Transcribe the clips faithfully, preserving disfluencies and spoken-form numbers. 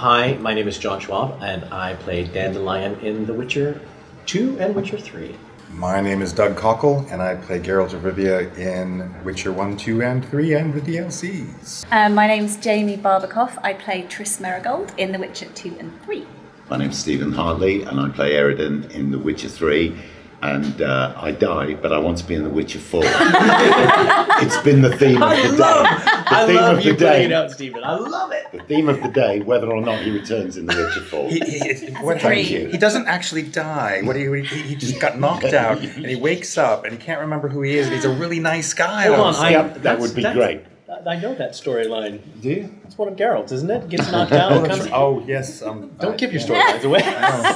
Hi, my name is John Schwab, and I play Dandelion in The Witcher two and Witcher three. My name is Doug Cockle, and I play Geralt of Rivia in Witcher one, two, and three, and the D L Cs. Um, my name's Jamie Barbakoff. I play Triss Merigold in The Witcher two and three. My name's Stephen Hartley, and I play Eredin in The Witcher three. And uh, I die, but I want to be in The Witcher four. It's been the theme of the day. I love, the I love you playing out, Stephen. I love it. The theme of the day, whether or not he returns in The Witcher four. He, he, what, thank you. He doesn't actually die. What he, he, he just got knocked out, and he wakes up, and he can't remember who he is. He's a really nice guy. Hold on, I, yep, that would be great. I know that storyline. Do you? It's one of Geralt's, isn't it? Gets knocked out. Oh, comes oh yes. Um, Don't I, give your storylines yeah. away. I,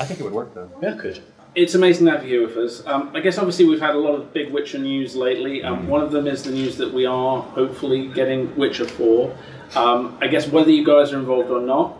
I think it would work, though. Yeah, it could. It's amazing to have you here with us. Um, I guess obviously we've had a lot of big Witcher news lately, and um, one of them is the news that we are hopefully getting Witcher four. Um, I guess whether you guys are involved or not,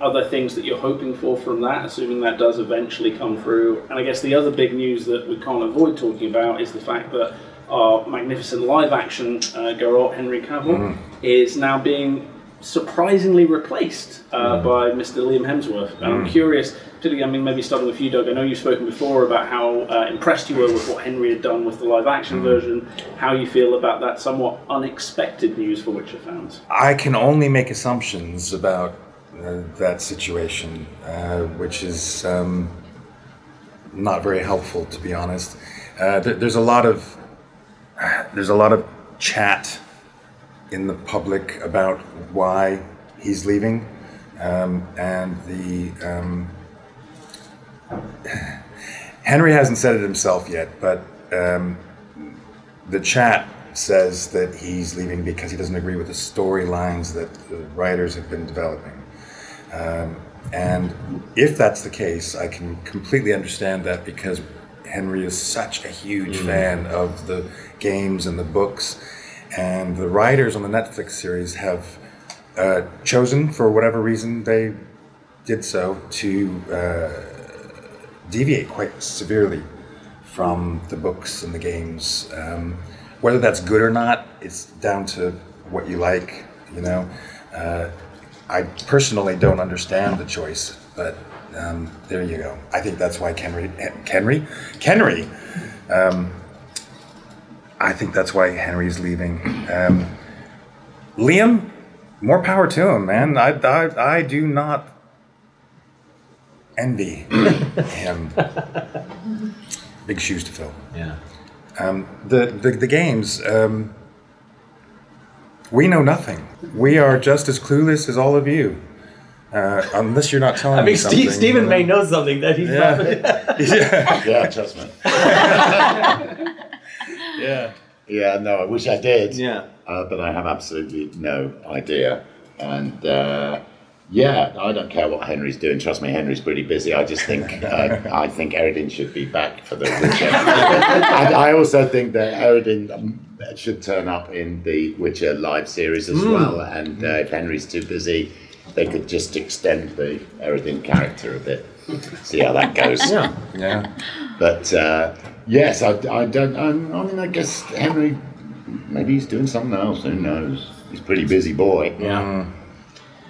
are there things that you're hoping for from that, assuming that does eventually come through? And I guess the other big news that we can't avoid talking about is the fact that our magnificent live-action uh, Geralt Henry Cavill mm. is now being surprisingly replaced uh, mm. by Mister Liam Hemsworth. And I'm curious, particularly, I mean, maybe starting with you, Doug, I know you've spoken before about how uh, impressed you were with what Henry had done with the live-action mm. version, how you feel about that somewhat unexpected news for Witcher fans. I can only make assumptions about uh, that situation, uh, which is um, not very helpful, to be honest. Uh, th there's a lot of there's a lot of chat in the public about why he's leaving, um, and the um, Henry hasn't said it himself yet, but um, the chat says that he's leaving because he doesn't agree with the storylines that the writers have been developing. Um, and if that's the case, I can completely understand that, because Henry is such a huge mm-hmm. fan of the games and the books. And the writers on the Netflix series have uh, chosen, for whatever reason they did so, to uh, deviate quite severely from the books and the games. Um, whether that's good or not, it's down to what you like, you know. Uh, I personally don't understand the choice, but um, there you go. I think that's why Henry, Henry, Henry. Um, I think that's why Henry's leaving. Um, Liam, more power to him, man. I, I, I do not envy him. Big shoes to fill. Yeah. Um, the, the, the games, um, we know nothing. We are just as clueless as all of you. Uh, unless you're not telling I mean, me something. I mean, Stephen you know? may know something that he's yeah. not. yeah. yeah, trust me. Yeah, yeah, no, I wish I did. Yeah, uh, but I have absolutely no idea, and uh, yeah, I don't care what Henry's doing. Trust me, Henry's pretty busy. I just think uh, I think Eredin should be back for the Witcher, and I also think that Eredin should turn up in the Witcher live series as mm. well. And uh, if Henry's too busy, they could just extend the Eredin character a bit. See how that goes. Yeah, yeah, but. Uh, Yes, I, I don't, I, I mean, I guess Henry, maybe he's doing something else, who knows? He's a pretty busy boy. Yeah.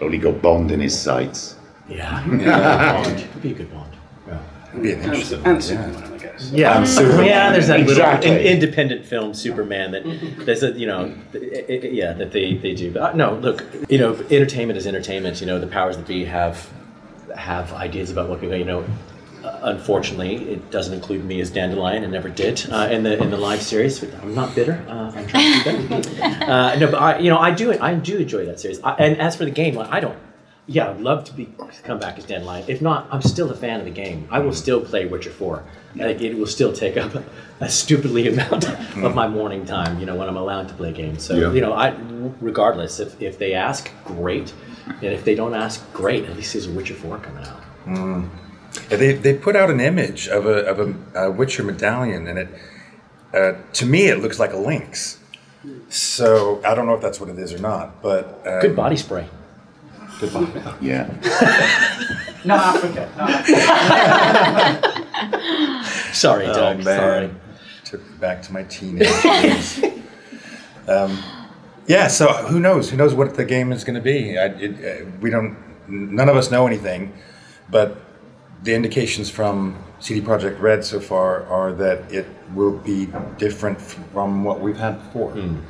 Only got Bond in his sights. Yeah. yeah. Bond. It'd be a good Bond. Yeah. It'd be an interesting one. And Superman, I guess. Yeah, and Superman. Yeah, there's that exactly. little in, independent film, Superman, that, there's a, you know, it, it, yeah, that they, they do. But no, look, you know, entertainment is entertainment. You know, the powers that be have, have ideas about what, you know, unfortunately, it doesn't include me as Dandelion, and never did uh, in the in the live series. I'm not bitter. Uh, I'm trying to be better. Uh, no, but I, you know, I do I do enjoy that series. I, and as for the game, like, I don't. Yeah, I'd love to be come back as Dandelion. If not, I'm still a fan of the game. I will still play Witcher four. Like, it will still take up a, a stupidly amount of my morning time. You know, when I'm allowed to play games. So yeah. you know, I regardless if if they ask, great, and if they don't ask, great. At least there's a Witcher four coming out. Mm. They they put out an image of a of a, a Witcher medallion, and it uh, to me it looks like a lynx. So I don't know if that's what it is or not, but um, good body spray. Good body. Yeah. Not Africa. Not Africa. Sorry, oh, Doug. Man. Sorry. Took me back to my teenage years. um, yeah. So who knows? Who knows what the game is going to be? I, it, uh, we don't. none of us know anything, but the indications from C D Projekt Red so far are that it will be different from what we've had before. Mm.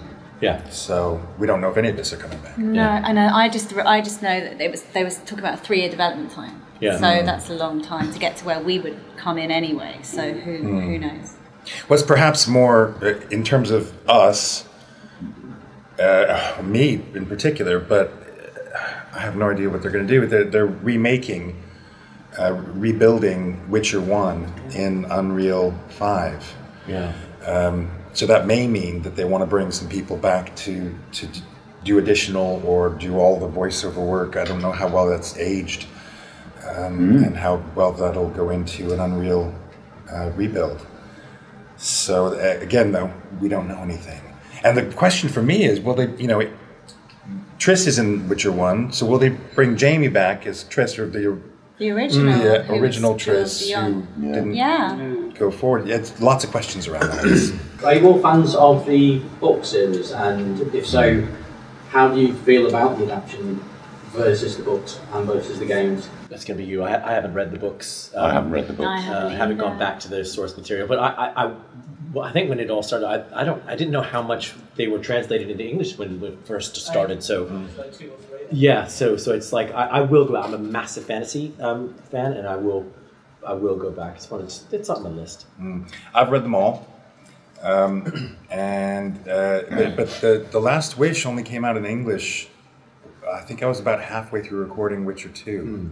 Yeah. So we don't know if any of this are coming back. No, yeah. I know. I just I just know that it was they was talking about a three-year development time. Yeah. So mm. that's a long time to get to where we would come in anyway. So who mm. who knows? What's perhaps more in terms of us, uh, me in particular, but I have no idea what they're going to do. They're, they're remaking. Uh, rebuilding Witcher one in Unreal five. Yeah. Um, so that may mean that they want to bring some people back to to do additional or do all the voiceover work. I don't know how well that's aged um, mm. and how well that'll go into an Unreal uh, rebuild. So uh, again, though, we don't know anything. And the question for me is, will they? You know, it, Triss is in Witcher one, so will they bring Jamie back as Triss or the The original, mm, yeah, original Triss, who yeah. didn't yeah. go forward. Yeah, it's lots of questions around that. Are you all fans of the book series? And if so, how do you feel about the adaptation versus the books and versus the games? That's going to be you. I, I haven't read the books. Um, I haven't read the books. I haven't, uh, haven't gone back to the source material. But I, I, I, well, I think when it all started, I, I don't, I didn't know how much they were translated into English when it first started. So. Mm. Yeah, so so it's like I, I will go out. I'm a massive fantasy um, fan, and I will I will go back. It's fun. It's, it's on the list. Mm. I've read them all, um, and uh, but, but the the Last Wish only came out in English. I think I was about halfway through recording Witcher two, mm.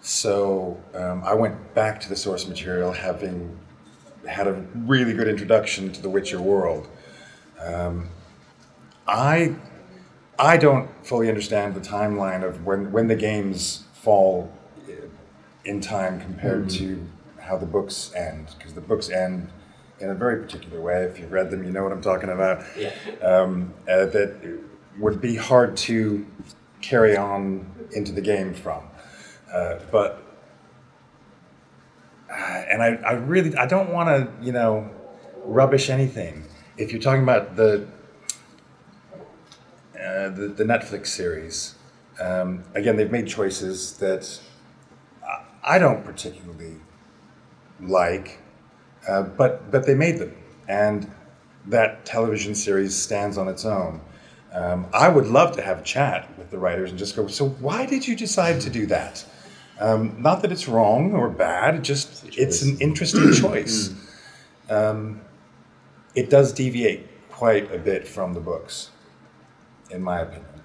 so um, I went back to the source material, having had a really good introduction to the Witcher world. Um, I. I don't fully understand the timeline of when, when the games fall in time compared mm-hmm. to how the books end, because the books end in a very particular way. If you've read them, you know what I'm talking about. Yeah. Um, uh, that would be hard to carry on into the game from. Uh, but uh, and I, I really I don't want to you know rubbish anything. If you're talking about the Uh, the, the Netflix series. Um, again, they've made choices that I don't particularly like, uh, but but they made them, and that television series stands on its own. Um, I would love to have a chat with the writers and just go, so why did you decide to do that? Um, not that it's wrong or bad, it just it's an interesting choice. Um, it does deviate quite a bit from the books, in my opinion.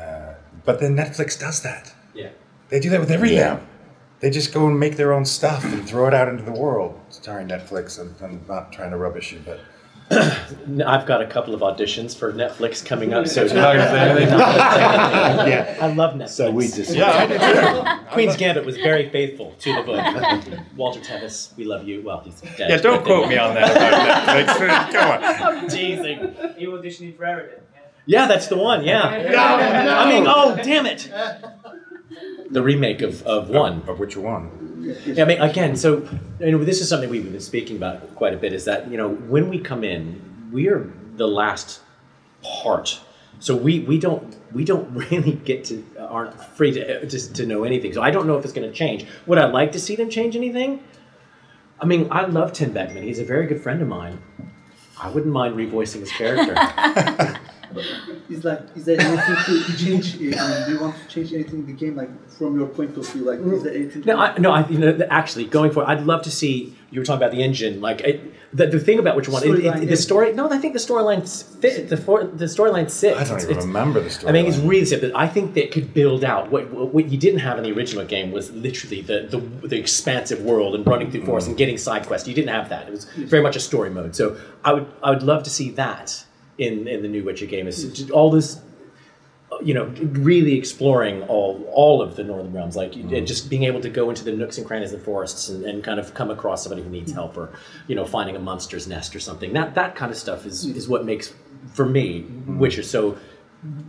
Uh, but then Netflix does that. Yeah. They do that with everything. Yeah. They just go and make their own stuff and throw it out into the world. Sorry, Netflix, I'm, I'm not trying to rubbish you, but... I've got a couple of auditions for Netflix coming up, so... yeah. I love Netflix. So we just... Yeah, I did too. Queen's Gambit was very faithful to the book. Walter Tevis, we love you. Well, he's dead. Yeah, don't quote me on that about Netflix. Come on. I'm teasing. You auditioning for Eredin? Yeah, that's the one, yeah. No, no. I mean, oh, damn it. The remake of, of one. Of which one? Yeah, I mean, again, so you know, this is something we've been speaking about quite a bit, is that, you know, when we come in, we're the last part. So we, we don't we don't really get to, aren't free to, to, to know anything. So I don't know if it's going to change. Would I like to see them change anything? I mean, I love Tim Beckman. He's a very good friend of mine. I wouldn't mind revoicing his character. It's like, is there anything to change? Um, do you want to change anything in the game, like from your point of view? Like, is there anything? No, I, no. I, you know, actually, going for it, I'd love to see. You were talking about the engine, like it, the the thing about which one it, it, the story. No, I think the storyline fit. The the storyline sits. I don't it's, even it's, remember the storyline. I mean, it's really simple. I think that it could build out. What what you didn't have in the original game was literally the the, the expansive world and running through forests mm. and getting side quests. You didn't have that. It was very much a story mode. So I would I would love to see that. In, in the new Witcher game is all this, you know, really exploring all all of the Northern Realms, like mm. and just being able to go into the nooks and crannies of the forests and, and kind of come across somebody who needs help, or you know, finding a monster's nest or something. That that kind of stuff is is what makes for me mm. Witcher so,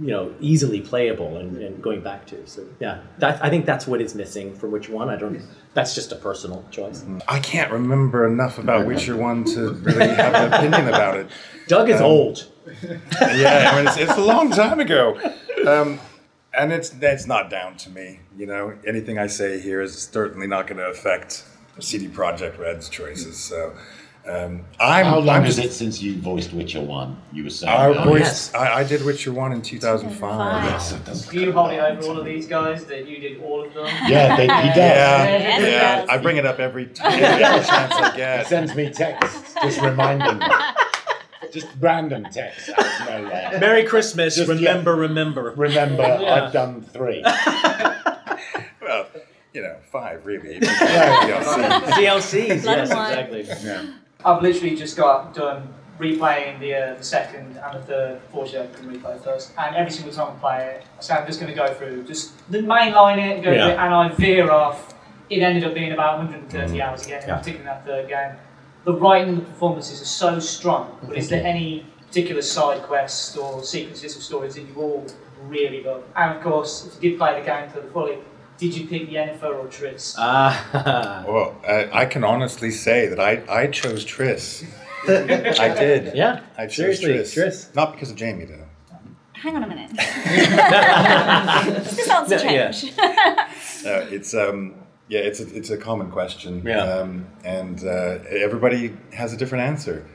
you know, easily playable and, and going back to. So yeah, that, I think that's what is missing from Witcher one. I don't. That's just a personal choice. I can't remember enough about Witcher one to really have an opinion about it. Doug is um, old. Yeah, I mean, it's, it's a long time ago. Um, And it's that's not down to me, you know. Anything I say here is certainly not going to affect C D Projekt Red's choices. So, um, I'm. How long I'm just, is it since you voiced Witcher One? You were saying. I voiced. Oh, yes. I, I did Witcher One in two thousand five. Yes, do you holly over all of these guys that you did all of them? Yeah, they, he does. Yeah, yeah, yeah. I bring it up every time, every chance I get. He sends me texts just reminding me. Just random text out of nowhere. Merry Christmas. Just, remember, yeah, remember. Remember, yeah. I've done three. Well, you know, five, really. D L C. D L Cs, yes, exactly. Yeah. I've literally just got done replaying the, uh, the second and the third Forza I can replay first. And every single time I play it, I say I'm just going to go through, just mainline it and go yeah. through it, and I veer off. It ended up being about one hundred thirty mm. hours again, yeah. particularly in that third game. The writing and the performances are so strong, but is there any particular side quests or sequences of stories that you all really love? And of course, if you did play the game to the fully, did you pick Yennefer or Triss? Ah. Well, I, I can honestly say that I, I chose Triss. I did. Yeah, I chose seriously, Triss. Triss. Not because of Jamie, though. Hang on a minute. This is no, change. Yeah. No, it's... um. Yeah, it's a, it's a common question, yeah. um, and uh, everybody has a different answer.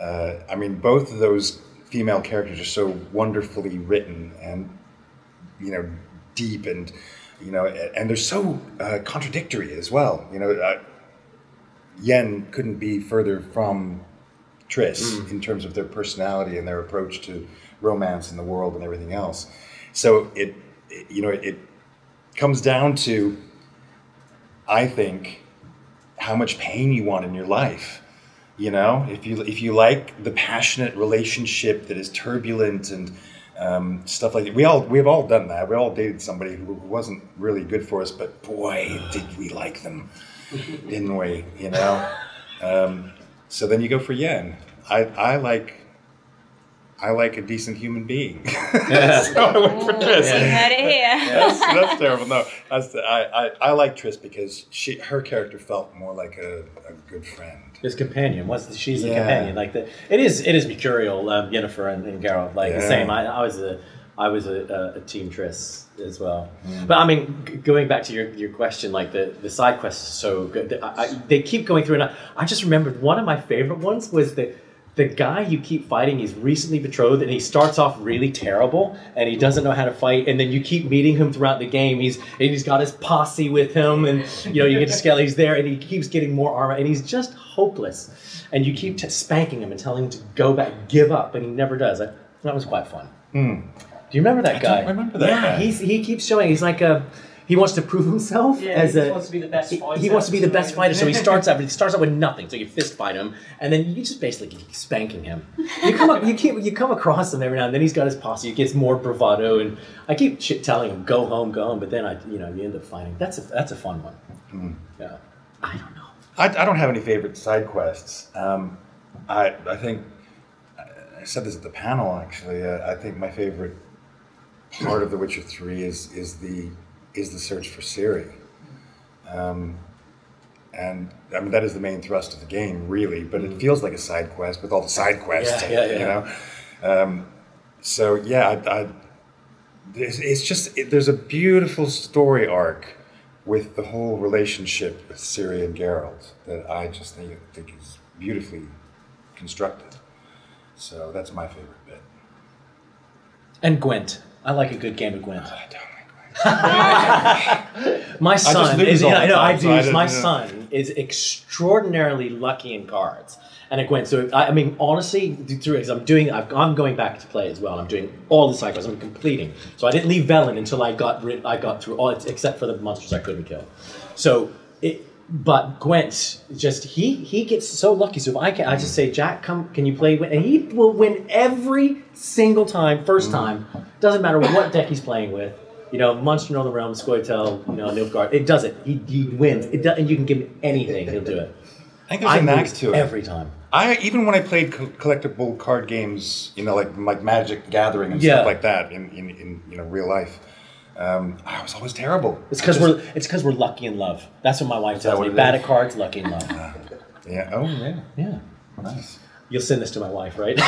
Uh, I mean, both of those female characters are so wonderfully written and, you know, deep and, you know, and they're so uh, contradictory as well. You know, uh, Yen couldn't be further from Triss mm. in terms of their personality and their approach to romance and the world and everything else. So it, it you know, it comes down to, I think, how much pain you want in your life. You know, if you if you like the passionate relationship that is turbulent and um, stuff like that. We all we've all done that. We all dated somebody who wasn't really good for us, but boy, did we like them, didn't we? You know. Um, so then you go for Yen. I I like. I like a decent human being. Yeah. So I went for Triss. You heard it here. That's, that's terrible. No, that's the, I, I, I like Triss because she, her character felt more like a, a good friend. His companion. What's the, she's yeah. a companion. Like the, it is it is mercurial, um, Yennefer and, and Geralt. Like yeah. the same. I, I was a I was a, a, a team Triss as well. Mm. But I mean, g going back to your, your question, like the, the side quests are so good. They, I, I, they keep going through, and I, I just remembered one of my favorite ones was the. The guy you keep fighting is recently betrothed, and he starts off really terrible, and he doesn't know how to fight. And then you keep meeting him throughout the game. He's and he's got his posse with him, and you know you get to Skelly's there, and he keeps getting more armor, and he's just hopeless. And you keep t spanking him and telling him to go back, give up, and he never does. I, that was quite fun. Mm. Do you remember that I guy? I remember that. Yeah, guy. He's, he keeps showing. He's like a. He wants to prove himself yeah, as he a. He wants to be the best fighter. He, he wants to be the best fighter, so he starts out. But he starts out with nothing, so you fist fight him, and then you just basically keep spanking him. You come up, you keep, you come across him every now and then. He's got his posse. He gets more bravado, and I keep shit telling him, "Go home, go home." But then I, you know, you end up fighting. That's a that's a fun one. Mm. Yeah, I don't know. I, I don't have any favorite side quests. Um, I I think I said this at the panel actually. Uh, I think my favorite part of The Witcher three is is the is the search for Ciri. Um, and I mean, that is the main thrust of the game, really, but it feels like a side quest with all the side quests, yeah, yeah, yeah. you know? Um, so yeah, I, I, it's, it's just, it, there's a beautiful story arc with the whole relationship with Ciri and Geralt that I just think, think is beautifully constructed. So that's my favorite bit. And Gwent. I like a good game of Gwent. I don't. My son is yeah, no, I do. So I my know. son is extraordinarily lucky in cards and at Gwent. So I, I mean, honestly, through I'm doing, I've, I'm going back to play as well. I'm doing all the cycles. I'm completing. So I didn't leave Velen until I got rid, I got through all except for the monsters I couldn't kill. So it. But Gwent, just he he gets so lucky. So if I can, I just say, Jack, come, can you play? And he will win every single time, first time. Doesn't matter what deck he's playing with. You know, Monster Northern Realm, Scoia'tael, you know, Nilfgaard. It does it. He, he wins. It does, and you can give him anything. He'll do it. I think there's an axe to it. Every time. I even when I played co collectible card games, you know, like like Magic the Gathering and yeah. stuff like that in, in, in you know real life, um, I was always terrible. It's because we're it's because we're lucky in love. That's what my wife tells me. Bad at cards, lucky in love. Uh, yeah. Oh yeah. Yeah. Nice. You'll send this to my wife, right?